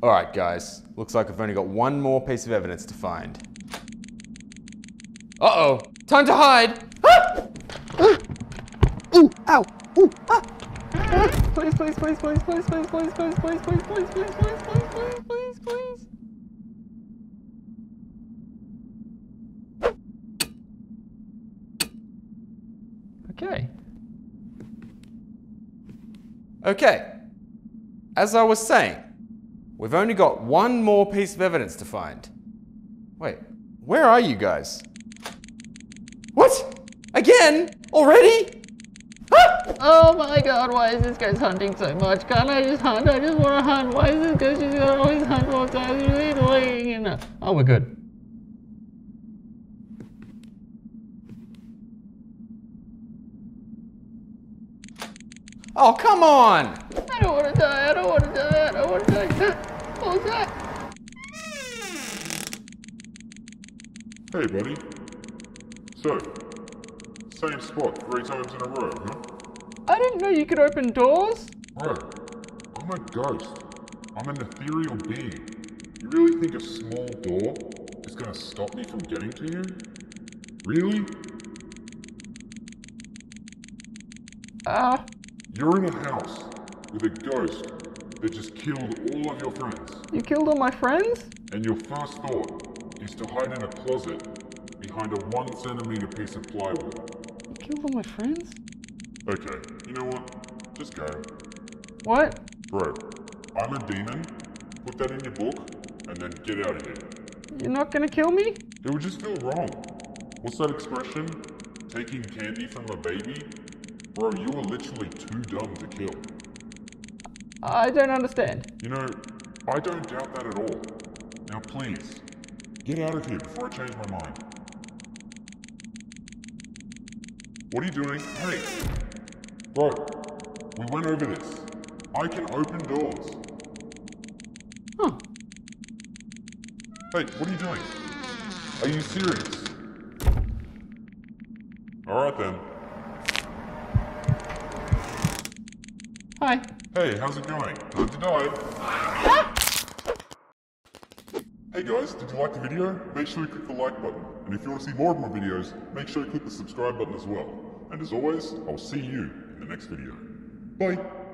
All right, guys, looks like I've only got one more piece of evidence to find. Uh-oh, time to hide. Ah! Ah! Ooh, ow, ooh, ah! Ah! Please, please, please, please, please, please, please, please, please, please, please, please, please, please, please, please. Okay. Okay, as I was saying, we've only got one more piece of evidence to find. Wait, where are you guys? What? Again? Already? Ah! Oh my god, why is this guy's hunting so much? Can't I just hunt? I just want to hunt. Why is this guy just always hunt all the time? He's annoying. Oh, we're good. Oh, come on! I don't want to die, I don't want to die, I don't want to die. What was that? Hey, buddy. So, same spot 3 times in a row, huh? I didn't know you could open doors. Bro, I'm a ghost. I'm an ethereal being. You really think a small door is gonna stop me from getting to you? Really? You're in a house with a ghost that just killed all of your friends. You killed all my friends? And your first thought is to hide in a closet behind a 1 centimeter piece of plywood. You killed all my friends? Okay, you know what? Just go. What? Bro, I'm a demon. Put that in your book and then get out of here. You're not gonna kill me? It would just feel wrong. What's that expression? Taking candy from a baby? Bro, you are literally too dumb to kill. I don't understand. You know, I don't doubt that at all. Now please, get out of here before I change my mind. What are you doing? Hey! Bro, we went over this. I can open doors. Huh. Hey, what are you doing? Are you serious? Alright then. Hi. Hey, how's it going? Time to die. Ah! Hey guys, did you like the video? Make sure you click the like button. And if you want to see more of my videos, make sure you click the subscribe button as well. And as always, I'll see you in the next video. Bye.